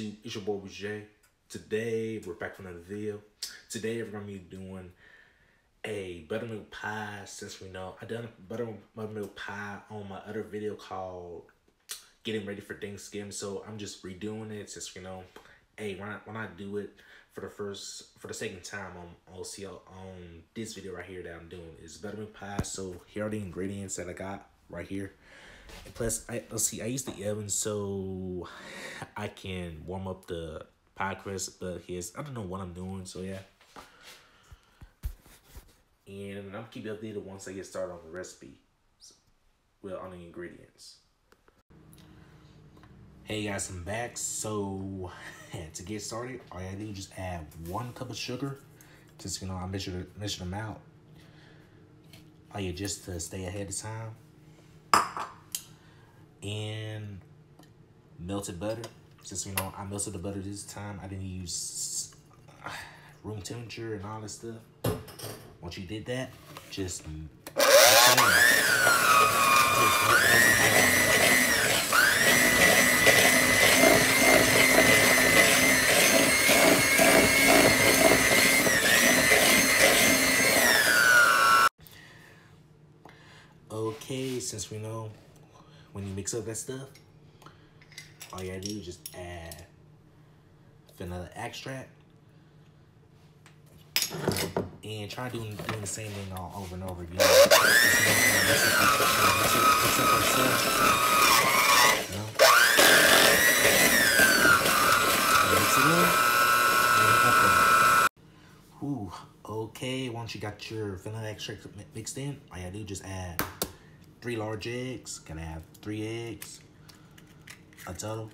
YouTube, it's your boy Jay. Today we're back for another video. Today we're gonna be doing a buttermilk pie, since we know I done buttermilk pie on my other video called Getting Ready for Thanksgiving. So I'm just redoing it, since we know, hey, when I do it for the second time, I'll see on this video right here that I'm doing is buttermilk pie. So here are the ingredients that I got right here. And plus, I use the oven so I can warm up the pie crust, but I don't know what I'm doing, so yeah. And I'm gonna keep you updated once I get started on the recipe, well, on the ingredients. Hey guys, I'm back. So to get started, all you gotta do is just add 1 cup of sugar. Just, you know, I measure them out. Oh yeah, just to stay ahead of time. And melted butter. Since, you know, I melted the butter this time, I didn't use room temperature and all that stuff. Once you did that, just okay, since we know, when you mix up that stuff, all you gotta do is just add vanilla extract. And try doing the same thing all over and over again. Ooh, okay, once you got your vanilla extract mixed in, all you gotta do is just add 3 large eggs. Gonna have 3 eggs. A total.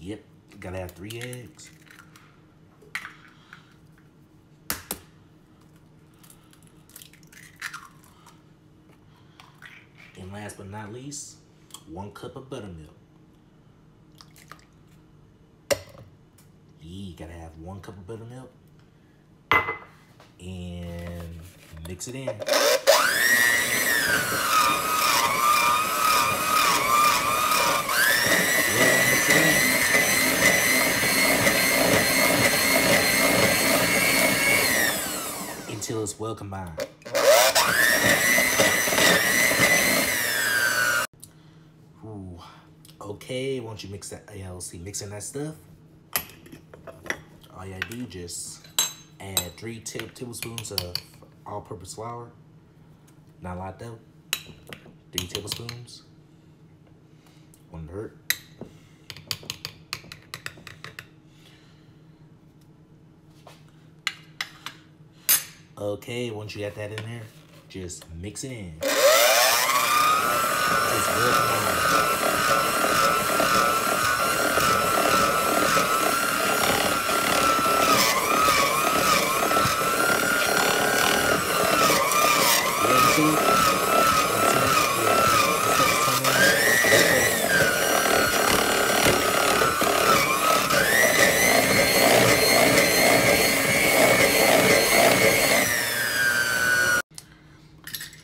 Yep, gotta have 3 eggs. And last but not least, 1 cup of buttermilk. You gotta have 1 cup of buttermilk. And mix it in. Until it's well combined. Ooh. Okay, once you mix that, mixing that stuff, all you gotta do just add 3 tablespoons of all-purpose flour. Not a lot though. 3 tablespoons. Wouldn't hurt. Okay, once you got that in there, just mix it in. It's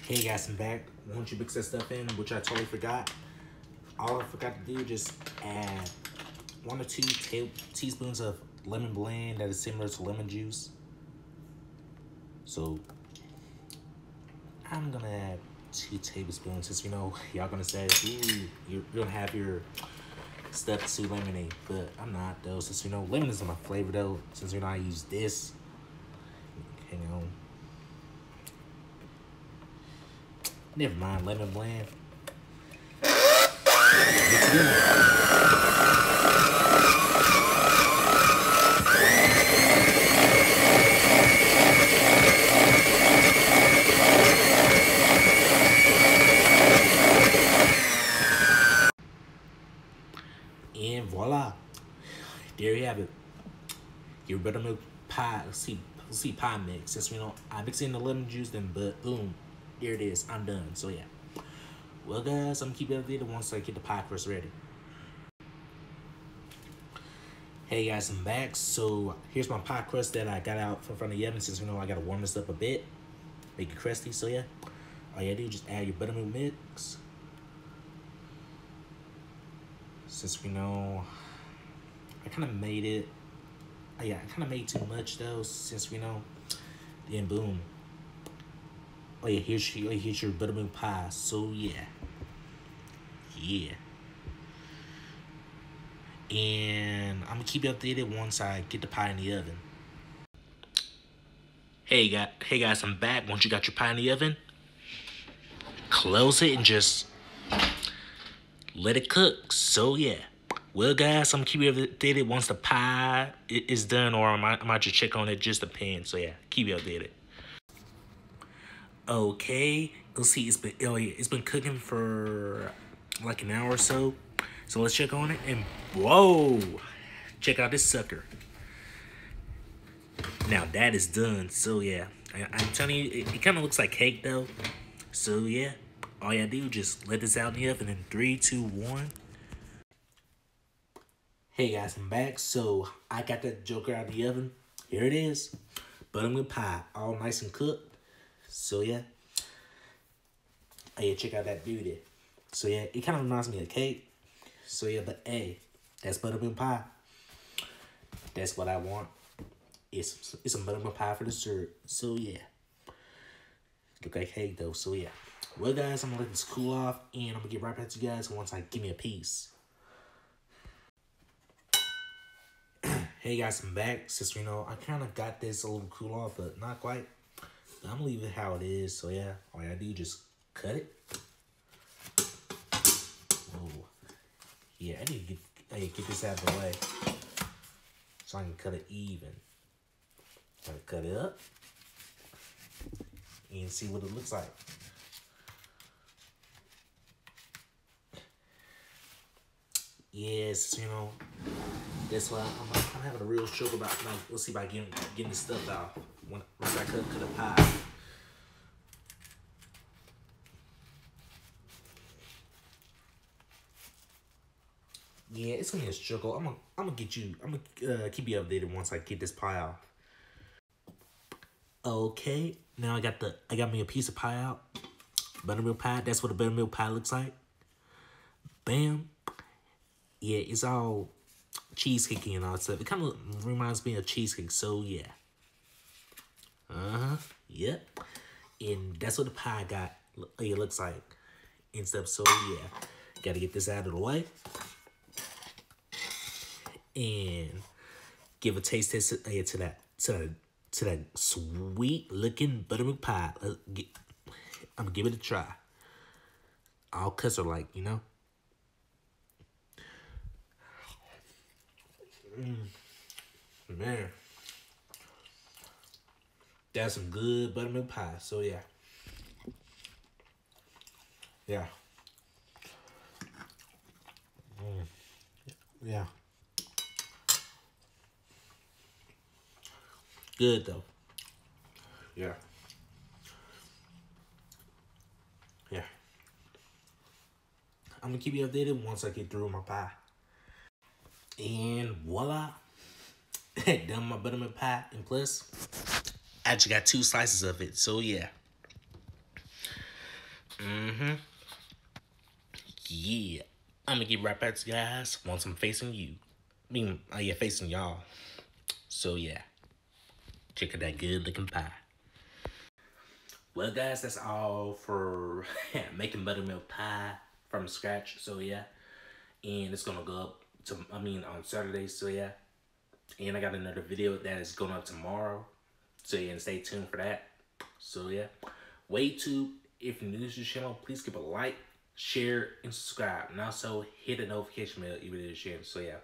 hey guys, I'm back. Once you mix that stuff in, which I totally forgot, all I forgot to do, just add 1 or 2 teaspoons of lemon blend that is similar to lemon juice. So I'm gonna add 2 tablespoons, since you know y'all gonna say, ooh, you're gonna have your step 2 lemonade, but I'm not though, since you know lemon is my flavor though, since you know I use this. Hang on. Never mind, lemon blend. And voila. There you have it. Your buttermilk pie, let's see pie mix. Since we know I mix in the lemon juice, then but boom. Here it is, I'm done. So yeah. Well guys, I'm gonna keep it updated once I get the pie crust ready. Hey guys, I'm back. So here's my pie crust that I got out from front of the oven, since we know I gotta warm this up a bit. Make it crusty, so yeah. All you gotta do is just add your buttermilk mix. Since we know I kind of made it, yeah, I kind of made too much though, since we know. Then boom. Oh yeah, here's your buttermilk pie. So yeah. Yeah. And I'm gonna keep you updated once I get the pie in the oven. Hey guys, I'm back. Once you got your pie in the oven, close it and just let it cook. So yeah. Well guys, I'm gonna keep you updated once the pie is done, or I might just check on it, just depends. So yeah, keep you updated. Okay, let's see, it's been cooking for like an hour or so. So let's check on it, and whoa, check out this sucker. Now that is done. So yeah, I'm telling you, it kind of looks like cake though. So yeah, all you do, just let this out in the oven in 3, 2, 1. Hey guys, I'm back. So I got that joker out of the oven. Here it is, buttermilk pie, all nice and cooked. So yeah, hey, check out that beauty. So yeah, it kind of reminds me of cake. So yeah, but hey, that's buttermilk pie. That's what I want. It's a buttermilk pie for dessert. So yeah, look like cake though. So yeah, well guys, I'm gonna let this cool off, and I'm gonna get right back to you guys once I give me a piece. Hey guys, I'm back. Since we know I kind of got this a little cool off, but not quite. I'm gonna leave it how it is. So yeah, all I do just cut it. Whoa, yeah, I need to get this out of the way so I can cut it even. Gotta cut it up and see what it looks like. Yes, you know. That's why I'm having a real struggle about, like, let's see about getting this stuff out once I cut the pie. Yeah, it's gonna be a struggle. I'm gonna get you. I'm gonna keep you updated once I get this pie out. Okay, now I got me a piece of pie out. Buttermilk pie. That's what a buttermilk pie looks like. Bam. Yeah, it's all cheesecake and all that stuff. It kind of reminds me of cheesecake, so yeah. Yep. And that's what the pie got. It looks like and stuff. So yeah, gotta get this out of the way and give a taste test to that sweet looking buttermilk pie. I'm gonna give it a try. All custard like, you know. Man, that's some good buttermilk pie. So yeah, yeah, good though. Yeah. I'm gonna keep you updated once I get through with my pie. And voila, done my buttermilk pie, and plus, I just got 2 slices of it. So yeah, yeah. I'm gonna get right back to you guys once I'm facing you. I mean, yeah, facing y'all. So yeah, check out that good looking pie. Well, guys, that's all for making buttermilk pie from scratch. So yeah, and it's gonna go up. On Saturday, so yeah. And I got another video that is going up tomorrow. So yeah, and stay tuned for that. So yeah. Way too, if you're new to the channel, please give a like, share, and subscribe. And also hit the notification bell even if you're sharing. So yeah.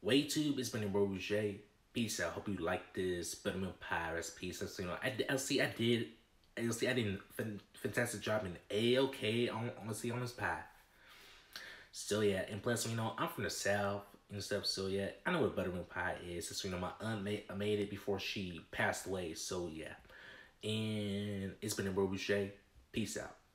Way too, it's been your boy Rouge. Peace out. Hope you like this buttermilk pie recipe. So you know, I did a fantastic job in A-OK on this pie. So yeah, and plus, you know, I'm from the South and stuff, so yeah, I know what buttermilk pie is, since, you know, my aunt made it before she passed away, so yeah. And it's been your boy Rouge. Peace out.